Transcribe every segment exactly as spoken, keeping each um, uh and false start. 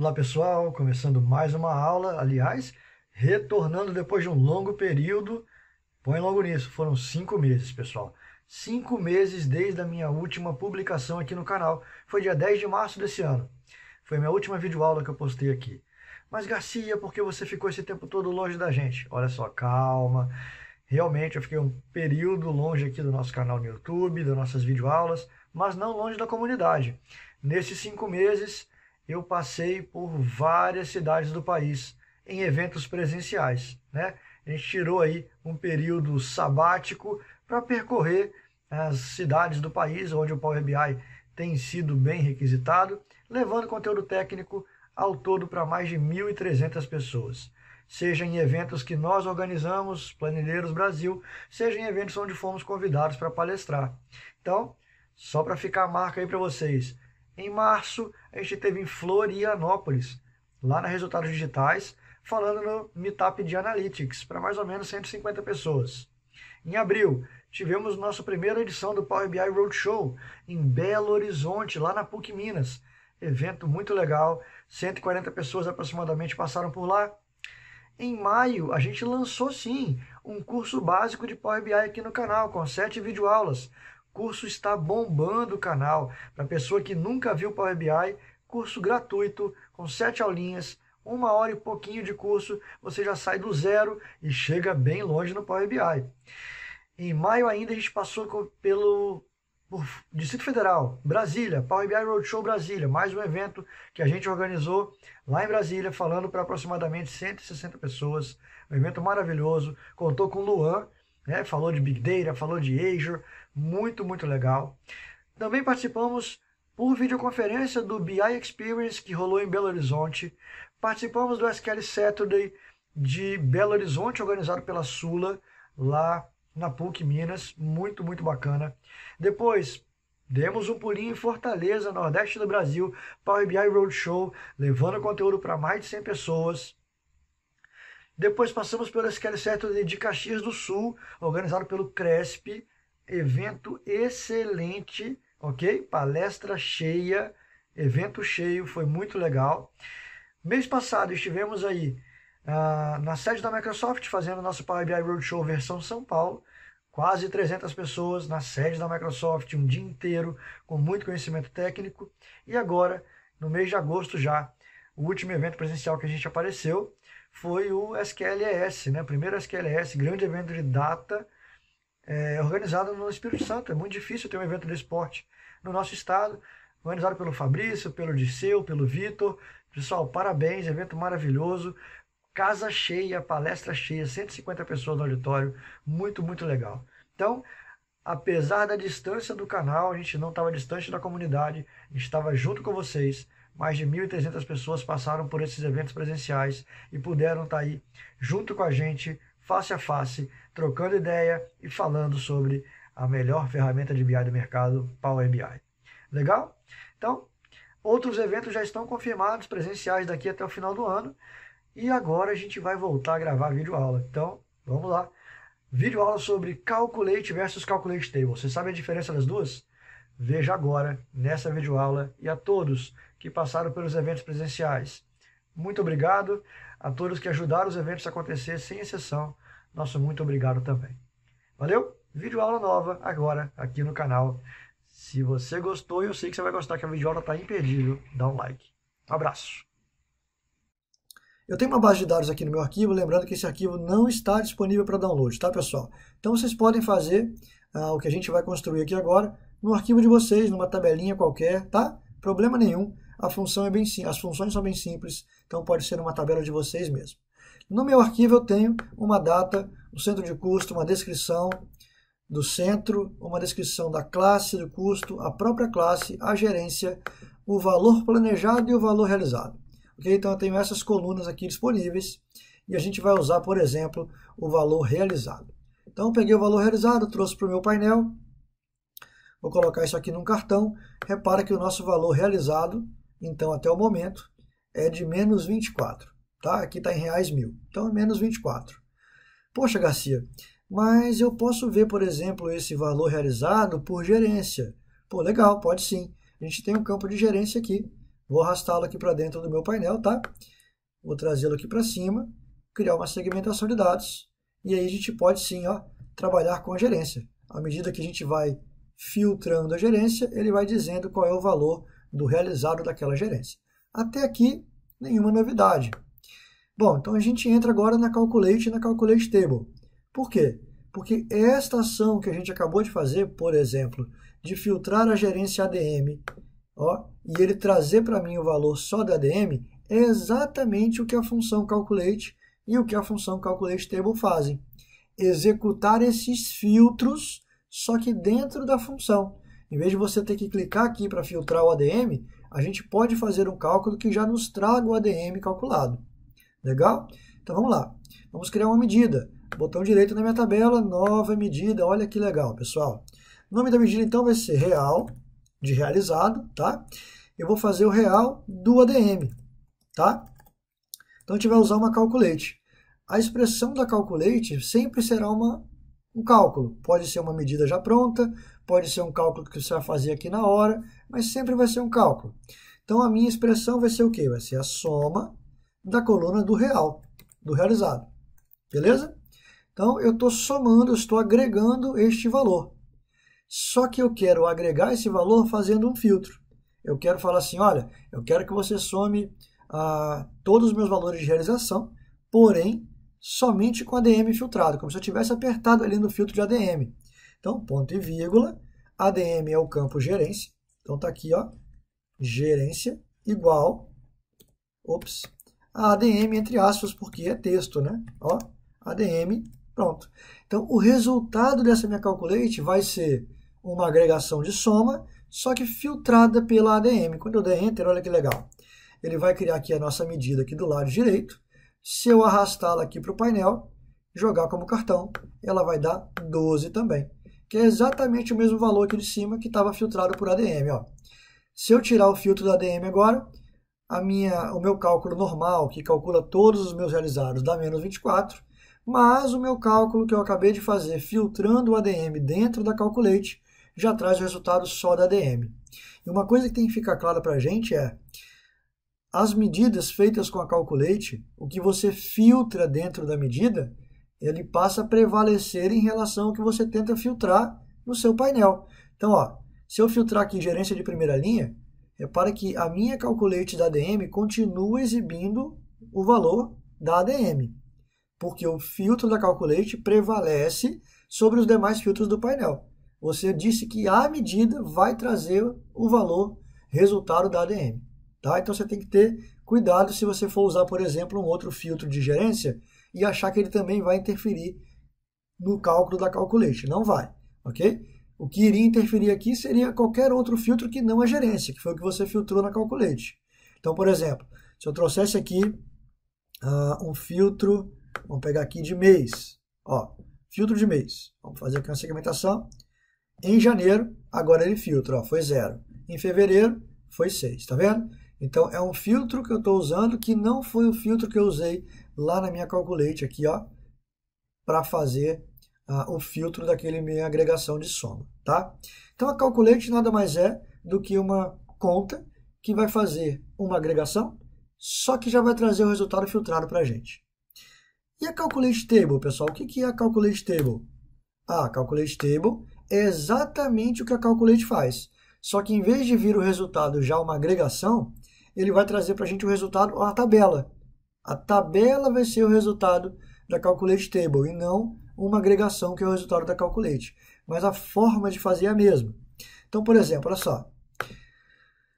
Olá pessoal, começando mais uma aula, aliás, retornando depois de um longo período, põe logo nisso, foram cinco meses pessoal, cinco meses desde a minha última publicação aqui no canal, foi dia dez de março desse ano, foi a minha última videoaula que eu postei aqui. Mas Garcia, por que você ficou esse tempo todo longe da gente? Olha só, calma, realmente eu fiquei um período longe aqui do nosso canal no YouTube, das nossas videoaulas, mas não longe da comunidade. Nesses cinco meses eu passei por várias cidades do país, em eventos presenciais, né? A gente tirou aí um período sabático para percorrer as cidades do país, onde o Power B I tem sido bem requisitado, levando conteúdo técnico ao todo para mais de mil e trezentas pessoas. Seja em eventos que nós organizamos, Planilheiros Brasil, seja em eventos onde fomos convidados para palestrar. Então, só para ficar a marca aí para vocês, em março, a gente esteve em Florianópolis, lá na Resultados Digitais, falando no Meetup de Analytics, para mais ou menos cento e cinquenta pessoas. Em abril, tivemos nossa primeira edição do Power B I Roadshow, em Belo Horizonte, lá na P U C Minas. Evento muito legal, cento e quarenta pessoas aproximadamente passaram por lá. Em maio, a gente lançou, sim, um curso básico de Power B I aqui no canal, com sete videoaulas. Curso está bombando o canal, para pessoa que nunca viu Power B I, curso gratuito, com sete aulinhas, uma hora e pouquinho de curso, você já sai do zero e chega bem longe no Power B I. Em maio ainda a gente passou com, pelo por Distrito Federal, Brasília, Power B I Roadshow Brasília, mais um evento que a gente organizou lá em Brasília, falando para aproximadamente cento e sessenta pessoas, um evento maravilhoso, contou com o Luan, né? Falou de Big Data, falou de Azure, muito, muito legal. Também participamos por videoconferência do B I Experience, que rolou em Belo Horizonte. Participamos do S Q L Saturday de Belo Horizonte, organizado pela Sula, lá na P U C Minas, muito, muito bacana. Depois, demos um pulinho em Fortaleza, Nordeste do Brasil, Power B I Roadshow, levando conteúdo para mais de cem pessoas. Depois passamos pelo S Q L Saturday de Caxias do Sul, organizado pelo Cresp, evento excelente, ok? Palestra cheia, evento cheio, foi muito legal. Mês passado estivemos aí uh, na sede da Microsoft, fazendo nosso Power B I Roadshow versão São Paulo, quase trezentas pessoas na sede da Microsoft, um dia inteiro, com muito conhecimento técnico. E agora, no mês de agosto já, o último evento presencial que a gente apareceu, foi o S Q L S, né? Primeiro S Q L S, grande evento de data, é, organizado no Espírito Santo. É muito difícil ter um evento de esporte no nosso estado, organizado pelo Fabrício, pelo Odisseu, pelo Vitor. Pessoal, parabéns, evento maravilhoso, casa cheia, palestra cheia, cento e cinquenta pessoas no auditório, muito, muito legal. Então, apesar da distância do canal, a gente não estava distante da comunidade, a gente estava junto com vocês. Mais de mil e trezentas pessoas passaram por esses eventos presenciais e puderam estar aí junto com a gente, face a face, trocando ideia e falando sobre a melhor ferramenta de B I do mercado, Power B I. Legal? Então, outros eventos já estão confirmados, presenciais daqui até o final do ano. E agora a gente vai voltar a gravar videoaula. Então, vamos lá. Videoaula sobre Calculate versus Calculate Table. Você sabe a diferença das duas? Veja agora, nessa videoaula, e a todos que passaram pelos eventos presenciais. Muito obrigado a todos que ajudaram os eventos a acontecer, sem exceção. Nosso muito obrigado também. Valeu? Videoaula nova agora, aqui no canal. Se você gostou, eu sei que você vai gostar, que a videoaula está imperdível. Dá um like. Um abraço. Eu tenho uma base de dados aqui no meu arquivo, lembrando que esse arquivo não está disponível para download, tá pessoal? Então vocês podem fazer ah, o que a gente vai construir aqui agora, no arquivo de vocês, numa tabelinha qualquer, tá? Problema nenhum, a função é bem sim, as funções são bem simples, então pode ser uma tabela de vocês mesmo. No meu arquivo eu tenho uma data, um centro de custo, uma descrição do centro, uma descrição da classe do custo, a própria classe, a gerência, o valor planejado e o valor realizado. Okay? Então eu tenho essas colunas aqui disponíveis e a gente vai usar, por exemplo, o valor realizado. Então eu peguei o valor realizado, trouxe para o meu painel. Vou colocar isso aqui num cartão. Repara que o nosso valor realizado, então até o momento, é de menos vinte e quatro. Tá? Aqui está em reais mil. Então é menos vinte e quatro. Poxa, Garcia, mas eu posso ver, por exemplo, esse valor realizado por gerência. Pô, legal, pode sim. A gente tem um campo de gerência aqui. Vou arrastá-lo aqui para dentro do meu painel, tá? Vou trazê-lo aqui para cima, criar uma segmentação de dados, e aí a gente pode sim, ó, trabalhar com a gerência. À medida que a gente vai filtrando a gerência, ele vai dizendo qual é o valor do realizado daquela gerência. Até aqui, nenhuma novidade. Bom, então a gente entra agora na Calculate e na Calculate Table. Por quê? Porque esta ação que a gente acabou de fazer, por exemplo, de filtrar a gerência A D M, ó, e ele trazer para mim o valor só da A D M, é exatamente o que a função Calculate e o que a função Calculate Table fazem. Executar esses filtros, só que dentro da função. Em vez de você ter que clicar aqui para filtrar o A D M, a gente pode fazer um cálculo que já nos traga o A D M calculado. Legal? Então vamos lá. Vamos criar uma medida. Botão direito na minha tabela, nova medida. Olha que legal, pessoal. O nome da medida, então, vai ser real, de realizado, tá? Eu vou fazer o real do A D M, tá? Então a gente vai usar uma calculate. A expressão da calculate sempre será uma, um cálculo. Pode ser uma medida já pronta, pode ser um cálculo que você vai fazer aqui na hora, mas sempre vai ser um cálculo. Então a minha expressão vai ser o quê? Vai ser a soma da coluna do real, do realizado. Beleza? Então eu estou somando, eu estou agregando este valor. Só que eu quero agregar esse valor fazendo um filtro. Eu quero falar assim, olha, eu quero que você some ah, todos os meus valores de realização, porém, somente com A D M filtrado, como se eu tivesse apertado ali no filtro de A D M. Então, ponto e vírgula, A D M é o campo gerência. Então está aqui, ó, gerência igual, ops, a ADM entre aspas, porque é texto, né? Ó, A D M, pronto. Então, o resultado dessa minha calculate vai ser uma agregação de soma, só que filtrada pela A D M. Quando eu der Enter, olha que legal. Ele vai criar aqui a nossa medida aqui do lado direito. Se eu arrastá-la aqui para o painel, jogar como cartão, ela vai dar doze também, que é exatamente o mesmo valor aqui de cima que estava filtrado por A D M. Ó. Se eu tirar o filtro da A D M agora, a minha, o meu cálculo normal, que calcula todos os meus realizados, dá menos vinte e quatro, mas o meu cálculo que eu acabei de fazer filtrando o A D M dentro da Calculate já traz o resultado só da A D M. E uma coisa que tem que ficar clara para a gente é: as medidas feitas com a Calculate, o que você filtra dentro da medida, ele passa a prevalecer em relação ao que você tenta filtrar no seu painel. Então, ó, se eu filtrar aqui gerência de primeira linha, repara que a minha Calculate da A D M continua exibindo o valor da A D M, porque o filtro da Calculate prevalece sobre os demais filtros do painel. Você disse que a medida vai trazer o valor resultado da A D M. Tá? Então você tem que ter cuidado se você for usar, por exemplo, um outro filtro de gerência e achar que ele também vai interferir no cálculo da Calculate. Não vai, ok? O que iria interferir aqui seria qualquer outro filtro que não é gerência, que foi o que você filtrou na Calculate. Então, por exemplo, se eu trouxesse aqui uh, um filtro, vamos pegar aqui de mês, ó, filtro de mês, vamos fazer aqui uma segmentação. Em janeiro, agora ele filtra, ó, foi zero. Em fevereiro, foi seis, tá vendo? Então, é um filtro que eu estou usando que não foi o filtro que eu usei lá na minha Calculate aqui, ó, para fazer uh, o filtro daquele minha agregação de soma, tá? Então, a Calculate nada mais é do que uma conta que vai fazer uma agregação, só que já vai trazer o resultado filtrado para a gente. E a Calculate Table, pessoal? O que, que é a Calculate Table? Ah, a Calculate Table é exatamente o que a Calculate faz, só que em vez de vir o resultado já uma agregação, ele vai trazer para a gente o resultado, a tabela. A tabela vai ser o resultado da Calculate Table e não uma agregação que é o resultado da Calculate. Mas a forma de fazer é a mesma. Então, por exemplo, olha só.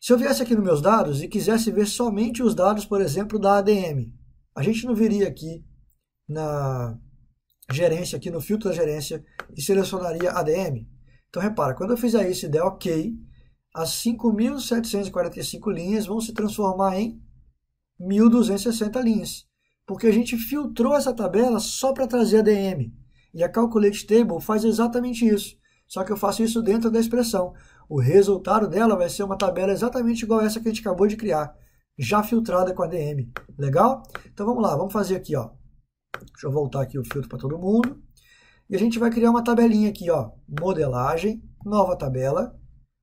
Se eu viesse aqui nos meus dados e quisesse ver somente os dados, por exemplo, da A D M, a gente não viria aqui na gerência, aqui no filtro da gerência e selecionaria A D M. Então, repara, quando eu fizer isso e der OK, as cinco mil setecentas e quarenta e cinco linhas vão se transformar em mil duzentas e sessenta linhas, porque a gente filtrou essa tabela só para trazer A D M. E a Calculate Table faz exatamente isso, só que eu faço isso dentro da expressão. O resultado dela vai ser uma tabela exatamente igual a essa que a gente acabou de criar, já filtrada com A D M. Legal? Então, vamos lá, vamos fazer aqui, ó. Deixa eu voltar aqui o filtro para todo mundo. E a gente vai criar uma tabelinha aqui, ó, modelagem, nova tabela,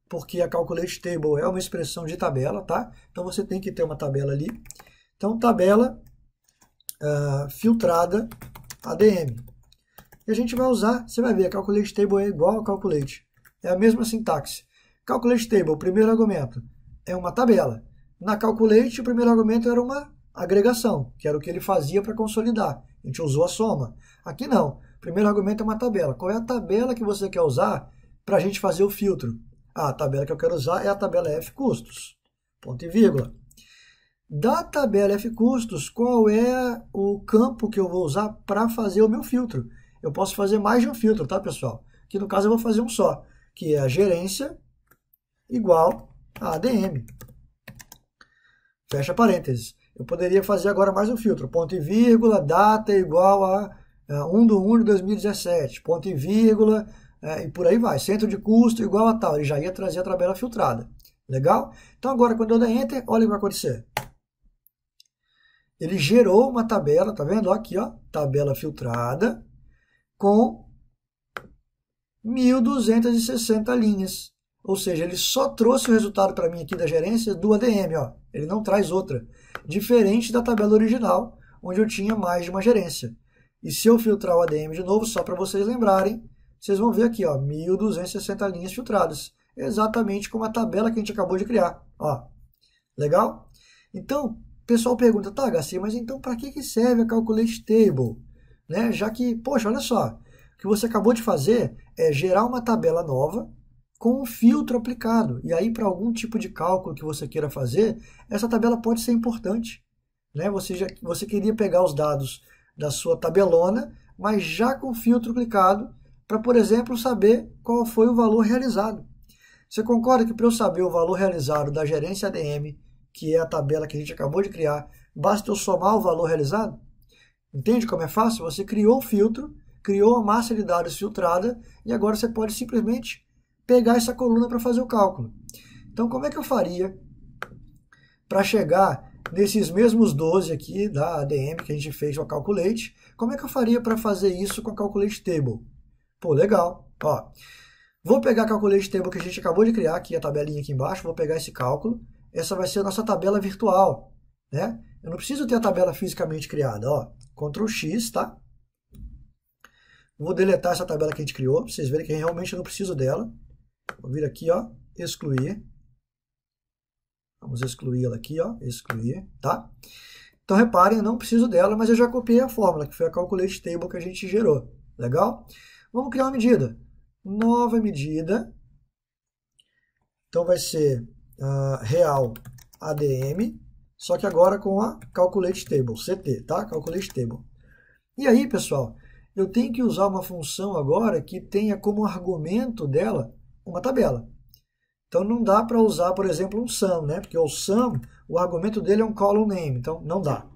porque a Calculate Table é uma expressão de tabela, tá? Então você tem que ter uma tabela ali. Então, tabela uh, filtrada A D M. E a gente vai usar, você vai ver, a Calculate Table é igual a Calculate. É a mesma sintaxe. Calculate Table, o primeiro argumento, é uma tabela. Na Calculate, o primeiro argumento era uma agregação, que era o que ele fazia para consolidar. A gente usou a soma. Aqui não. O primeiro argumento é uma tabela. Qual é a tabela que você quer usar para a gente fazer o filtro? Ah, a tabela que eu quero usar é a tabela F custos. Ponto e vírgula. Da tabela F custos, qual é o campo que eu vou usar para fazer o meu filtro? Eu posso fazer mais de um filtro, tá, pessoal? Que no caso eu vou fazer um só, que é a gerência igual a A D M. Fecha parênteses. Eu poderia fazer agora mais um filtro. Ponto e vírgula, data igual a um de um de dois mil e dezessete. Ponto e vírgula, é, e por aí vai. Centro de custo igual a tal. Ele já ia trazer a tabela filtrada. Legal? Então agora, quando eu der Enter, olha o que vai acontecer. Ele gerou uma tabela, tá vendo? Aqui, ó, tabela filtrada com mil duzentas e sessenta linhas. Ou seja, ele só trouxe o resultado para mim aqui da gerência do A D M, ó. Ele não traz outra. Diferente da tabela original, onde eu tinha mais de uma gerência. E se eu filtrar o A D M de novo, só para vocês lembrarem, vocês vão ver aqui, ó, mil duzentas e sessenta linhas filtradas. Exatamente como a tabela que a gente acabou de criar, ó. Legal? Então, o pessoal pergunta, tá, H C, mas então para que serve a Calculate Table? Né? Já que, poxa, olha só, o que você acabou de fazer é gerar uma tabela nova, com um filtro aplicado. E aí, para algum tipo de cálculo que você queira fazer, essa tabela pode ser importante. Né? Você, já, você queria pegar os dados da sua tabelona, mas já com filtro aplicado, para, por exemplo, saber qual foi o valor realizado. Você concorda que para eu saber o valor realizado da gerência A D M, que é a tabela que a gente acabou de criar, basta eu somar o valor realizado? Entende como é fácil? Você criou o filtro, criou a massa de dados filtrada, e agora você pode simplesmente pegar essa coluna para fazer o cálculo. Então, como é que eu faria para chegar nesses mesmos doze aqui da A D M que a gente fez com a Calculate? Como é que eu faria para fazer isso com a Calculate Table? Pô, legal. Ó, vou pegar a Calculate Table que a gente acabou de criar, aqui a tabelinha aqui embaixo, vou pegar esse cálculo. Essa vai ser a nossa tabela virtual, né? Eu não preciso ter a tabela fisicamente criada. Ó, control X, tá? Vou deletar essa tabela que a gente criou, para vocês verem que realmente eu não preciso dela. Vou vir aqui, ó, excluir. Vamos excluir ela aqui, ó, excluir, tá? Então, reparem, eu não preciso dela, mas eu já copiei a fórmula, que foi a Calculate Table que a gente gerou. Legal? Vamos criar uma medida. Nova medida. Então, vai ser uh, real A D M, só que agora com a Calculate Table, C T, tá? Calculate Table. E aí, pessoal, eu tenho que usar uma função agora que tenha como argumento dela uma tabela. Então não dá para usar, por exemplo, um sum, né? Porque o sum, o argumento dele é um column name, então não dá.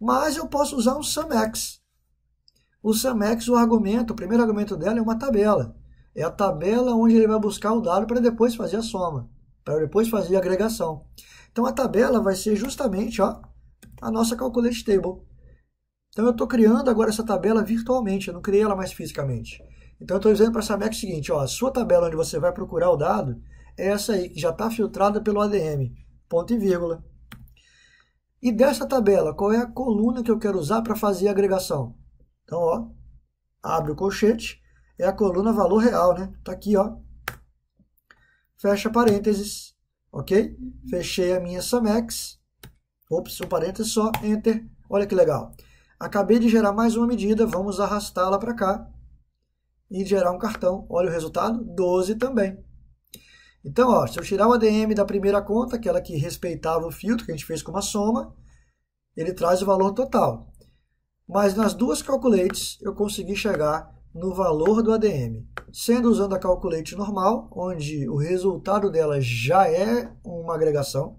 Mas eu posso usar um SUMX. O SUMX, o argumento, o primeiro argumento dela é uma tabela. É a tabela onde ele vai buscar o dado para depois fazer a soma, para depois fazer a agregação. Então a tabela vai ser justamente, ó, a nossa Calculate Table. Então eu estou criando agora essa tabela virtualmente, eu não criei ela mais fisicamente. Então, eu estou dizendo para a SUMX o seguinte, ó, a sua tabela onde você vai procurar o dado é essa aí, que já está filtrada pelo A D M, ponto e vírgula. E dessa tabela, qual é a coluna que eu quero usar para fazer a agregação? Então, ó, abre o colchete, é a coluna valor real, né? Está aqui, ó. Fecha parênteses, ok? Fechei a minha SUMX, ops, um parênteses só, Enter, olha que legal. Acabei de gerar mais uma medida, vamos arrastá-la para cá. E gerar um cartão. Olha o resultado, doze também. Então, ó, se eu tirar o A D M da primeira conta, aquela que respeitava o filtro que a gente fez com uma soma, ele traz o valor total. Mas nas duas Calculates, eu consegui chegar no valor do A D M. Sendo usando a Calculate normal, onde o resultado dela já é uma agregação,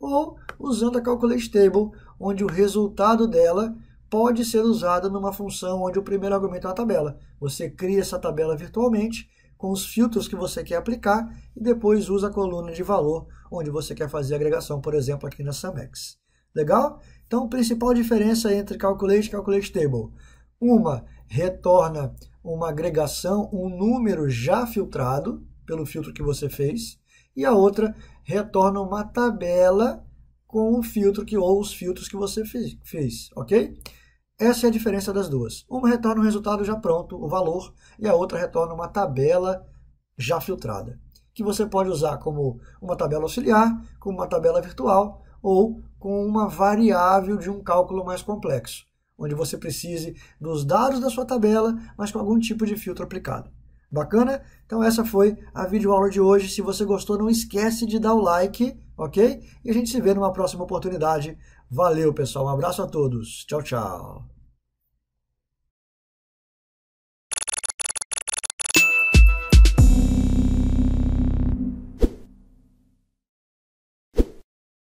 ou usando a Calculate Table, onde o resultado dela pode ser usada numa função onde o primeiro argumento é a tabela. Você cria essa tabela virtualmente com os filtros que você quer aplicar e depois usa a coluna de valor onde você quer fazer a agregação, por exemplo, aqui na SUMX. Legal? Então, a principal diferença entre Calculate e Calculate Table. Uma retorna uma agregação, um número já filtrado pelo filtro que você fez, e a outra retorna uma tabela com o filtro que, ou os filtros que você fez, fez, ok? Essa é a diferença das duas. Uma retorna um resultado já pronto, o valor, e a outra retorna uma tabela já filtrada, que você pode usar como uma tabela auxiliar, como uma tabela virtual, ou com uma variável de um cálculo mais complexo, onde você precise dos dados da sua tabela, mas com algum tipo de filtro aplicado. Bacana? Então essa foi a videoaula de hoje. Se você gostou, não esquece de dar o like, ok? E a gente se vê numa próxima oportunidade. Valeu, pessoal. Um abraço a todos. Tchau, tchau.